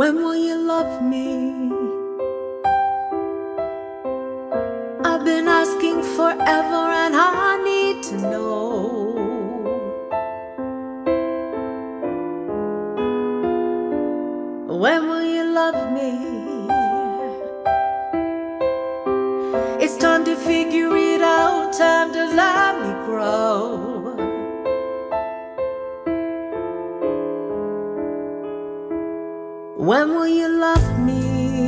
When will you love me? I've been asking forever and I need to know. When will you love me? It's time to figure it out, time to let me grow. When will you love me?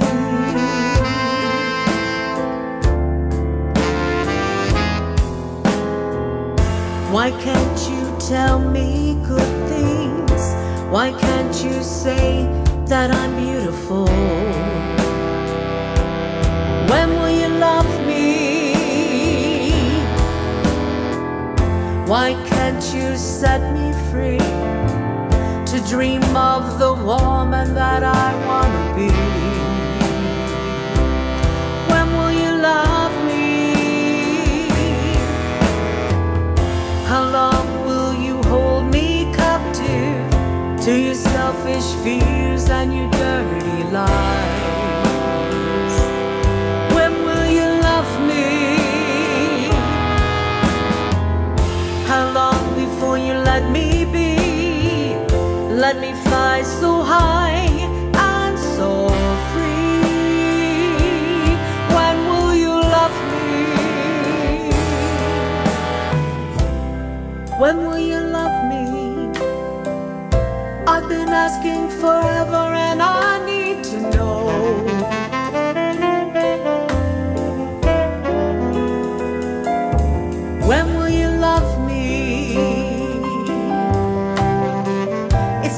Why can't you tell me good things? Why can't you say that I'm beautiful? When will you love me? Why can't you set me free? To dream of the woman that I wanna be. When will you love me? How long will you hold me captive to your selfish fears and your dirty lies? When will you love me? How long before you let me be? Let me fly so high and so free. When will you love me? When will you love me? I've been asking forever and I need to know. When will you love me?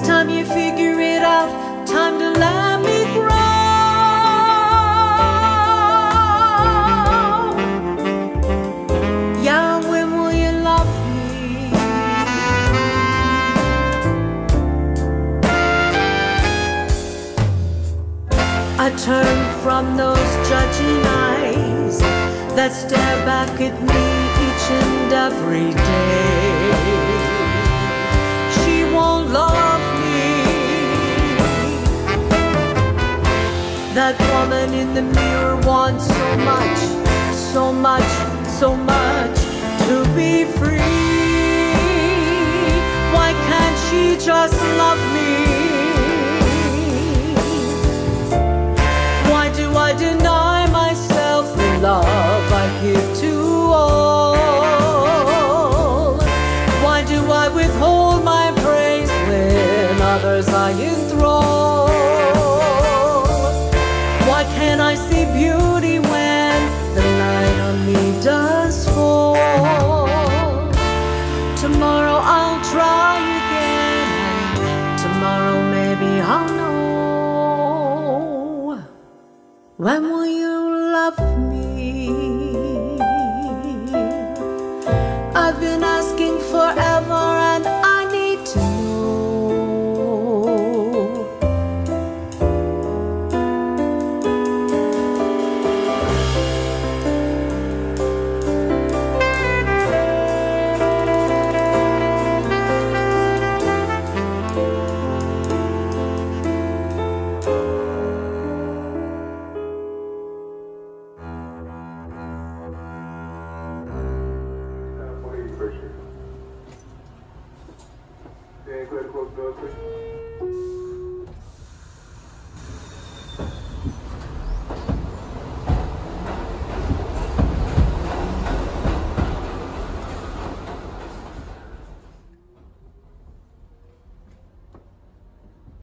Time you figure it out, time to let me grow. Yeah, when will you love me? I turn from those judging eyes that stare back at me each and every day. She won't love me. That woman in the mirror wants so much, so much, so much to be free. Why can't she just love me? Why do I deny myself the love I give to all? Why do I withhold my praise when others I enthrall? Can I see beauty when the light on me does fall? Tomorrow I'll try again. Tomorrow maybe I'll know. When will you love me? I've been asking forever and I need to know. Go ahead and close the door, please.